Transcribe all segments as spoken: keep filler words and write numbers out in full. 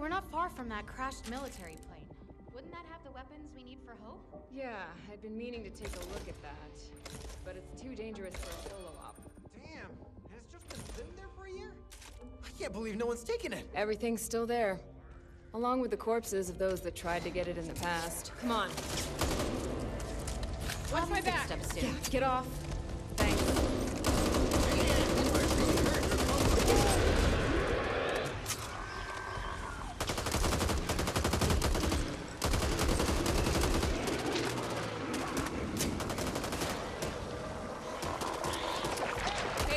we're not far from that crashed military plane. Wouldn't that have the weapons we need for Hope? Yeah, I'd been meaning to take a look at that. But it's too dangerous for a solo op. Damn, has it just been sitting there for a year? I can't believe no one's taken it! Everything's still there. Along with the corpses of those that tried to get it in the past. Come on. Watch my back! Yeah, get off. Thanks. Hey,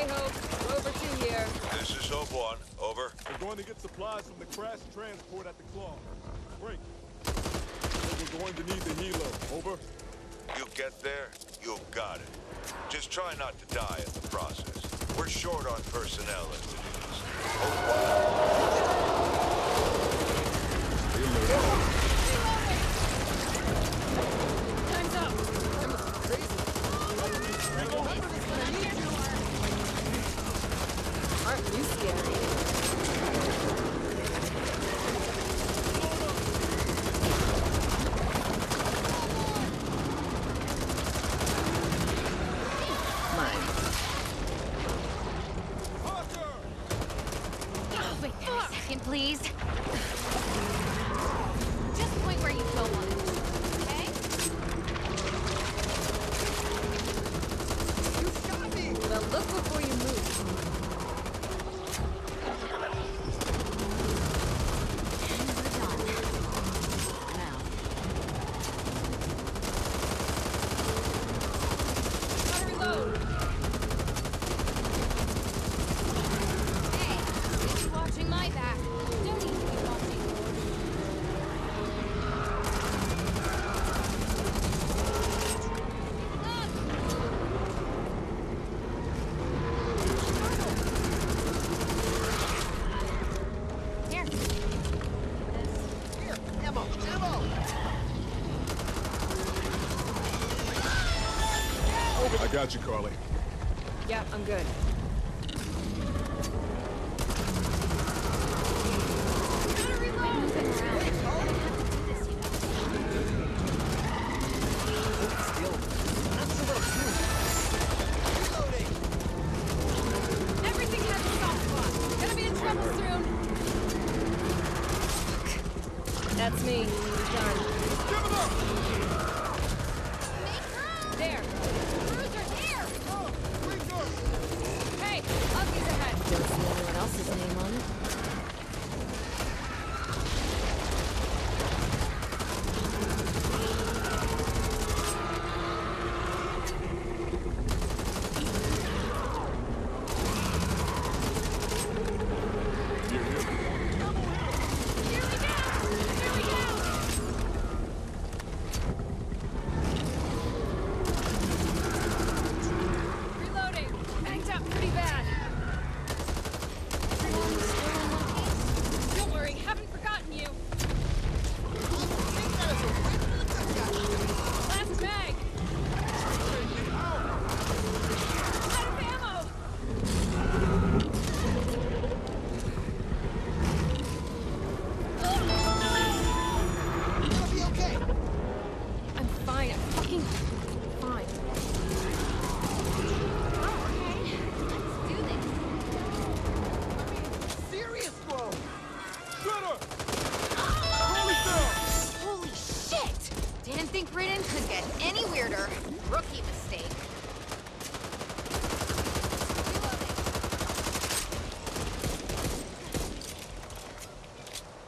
Hope. We're over to here. This is Hope One. Over. We're going to get supplies from the crashed transport at the claw. Break. We're going to need the helo. Over. You get there, you've got it. Just try not to die in the process. We're short on personnel as it is. Time's up. That was crazy. Aren't you scary? Please. Just point where you don't want it, okay? You got me! Now look before you move. And we're done. Now. Gotta reload! I got you, Carly. Yeah, I'm good.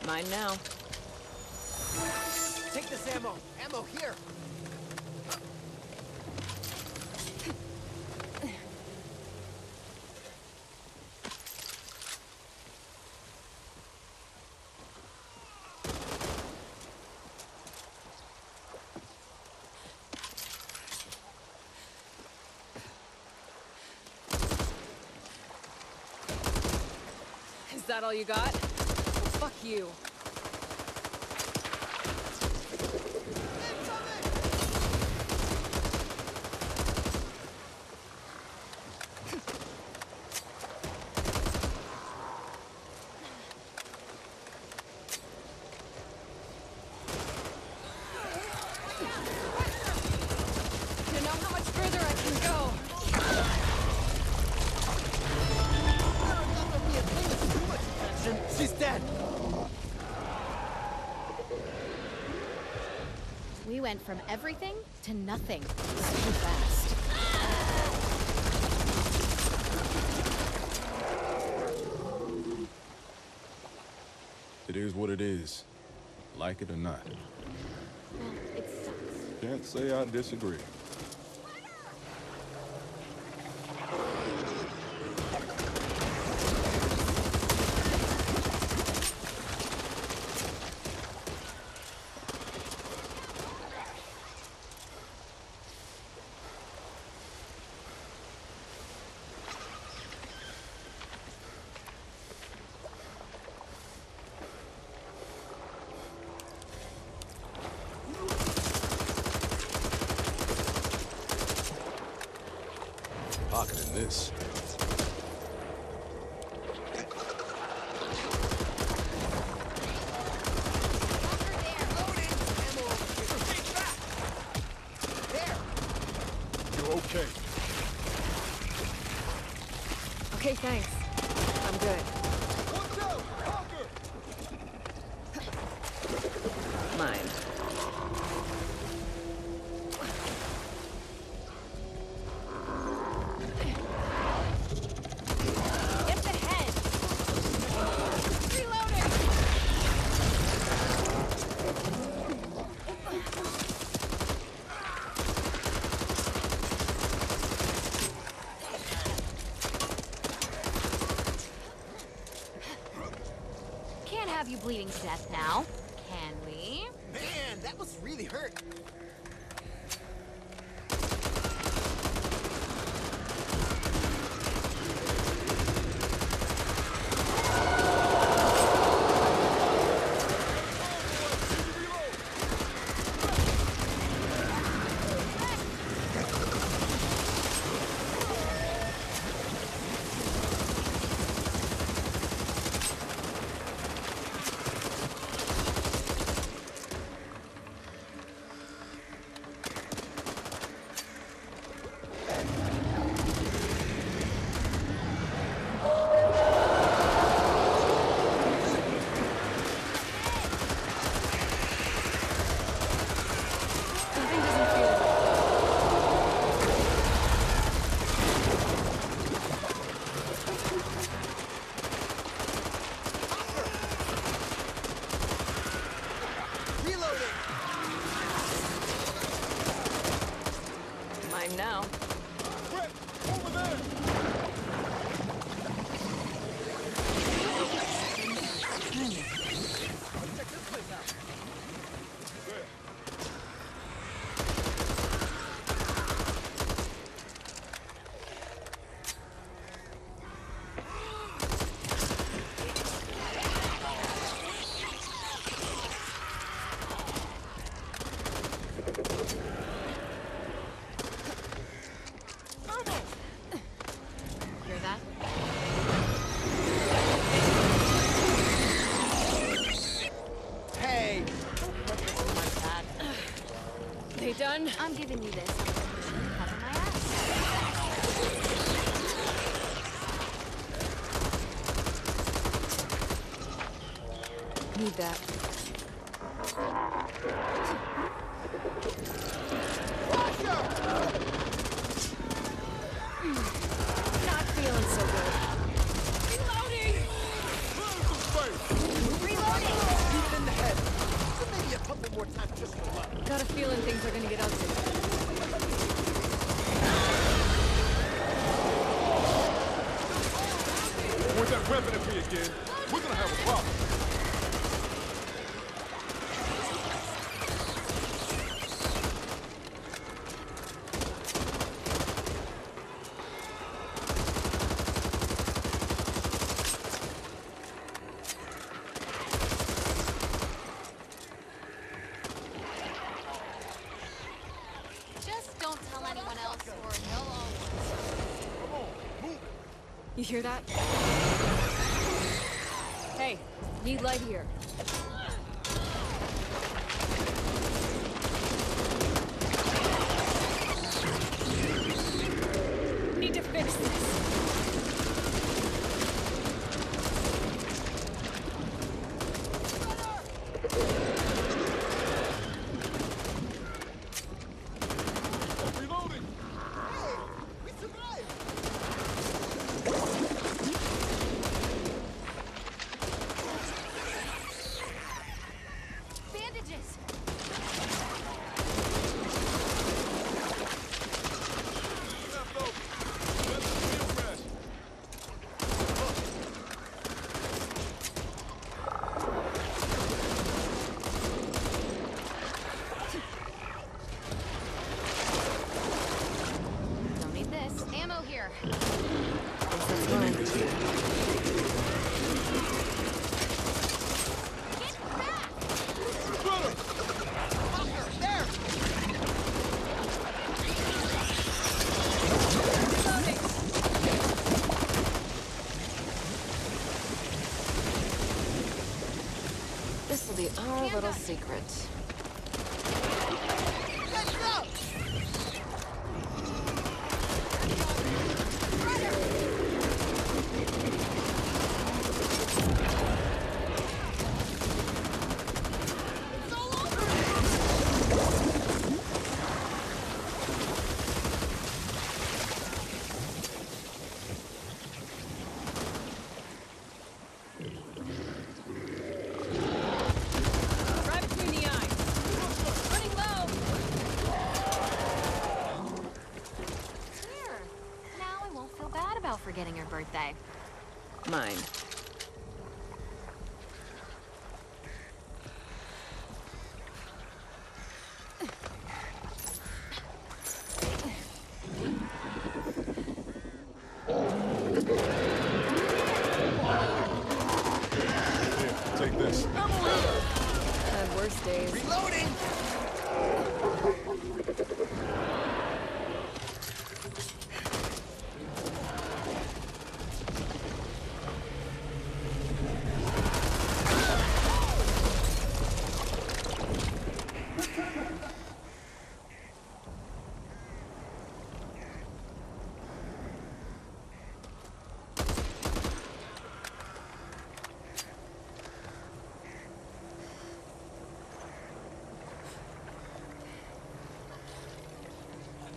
Mine now. Take this ammo. Ammo here. Is that all you got? Fuck you. went from everything to nothing so fast. It is what it is, like it or not. Well, it sucks. Can't say I disagree. Pocketing this. There. You're okay. Okay, thanks. I'm good. Watch out, Parker! Mine. You bleeding to death now, can we? Man, that was really hurt. Now. Brett, over there! Check this place out. Done. I'm giving you this. Cover my ass. Need that. Not feeling so good. Reloading! Reloading! Deep in the head. So maybe a couple more times just for luck. Got a feeling things are gonna get ugly. With that weapon at me again, we're gonna have a problem. You hear that? Hey, need light here. Need to fix this. be our little secret. Let's go! Forgetting your birthday. Mine.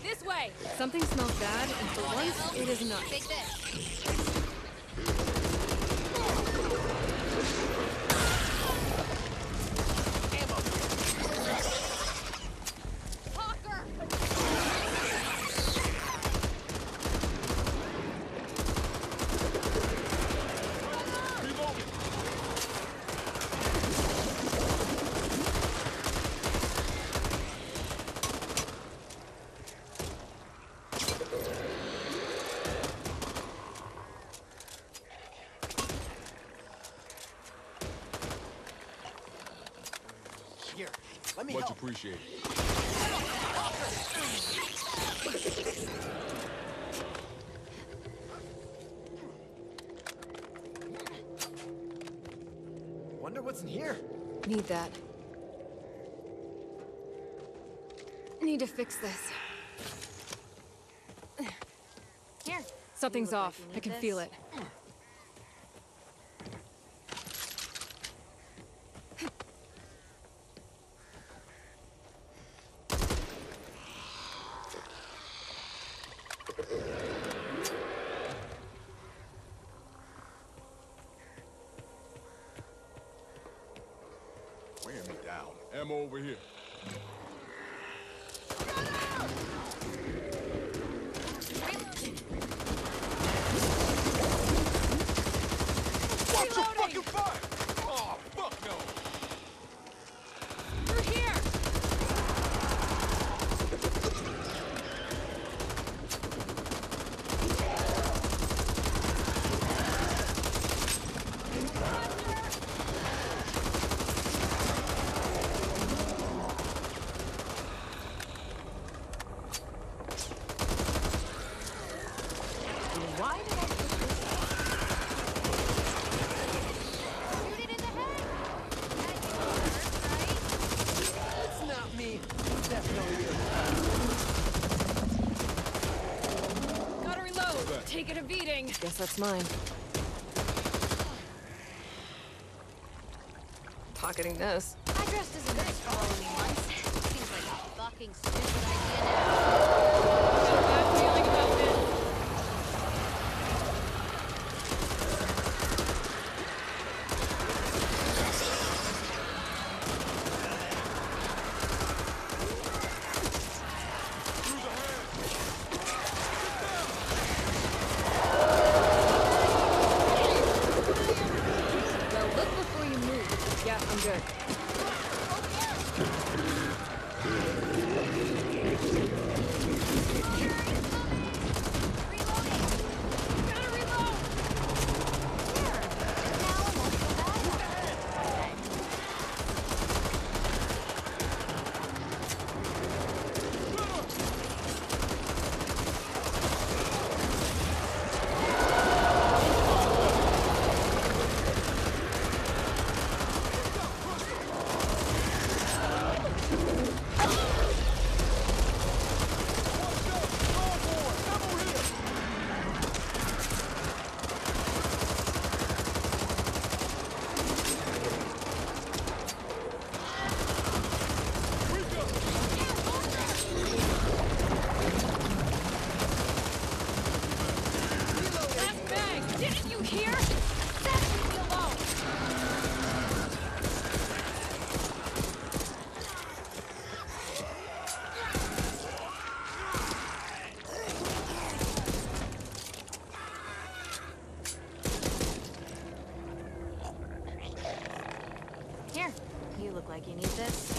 This way! Something smells bad, and for once, it is not. Take this. Much appreciated. Wonder what's in here. Need that. Need to fix this. Here. Something's off. I can feel it. I'm over here. Guess that's mine. Pocketing this. I dressed as a nurse for Halloween once. Seems like a fucking stupid idea now. Got a bad feeling about here? Leave me alone! Here, you look like you need this.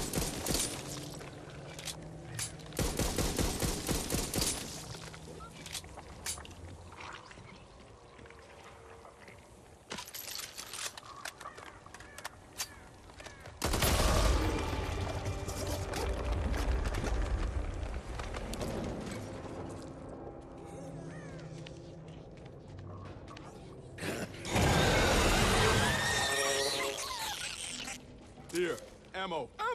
Here, ammo.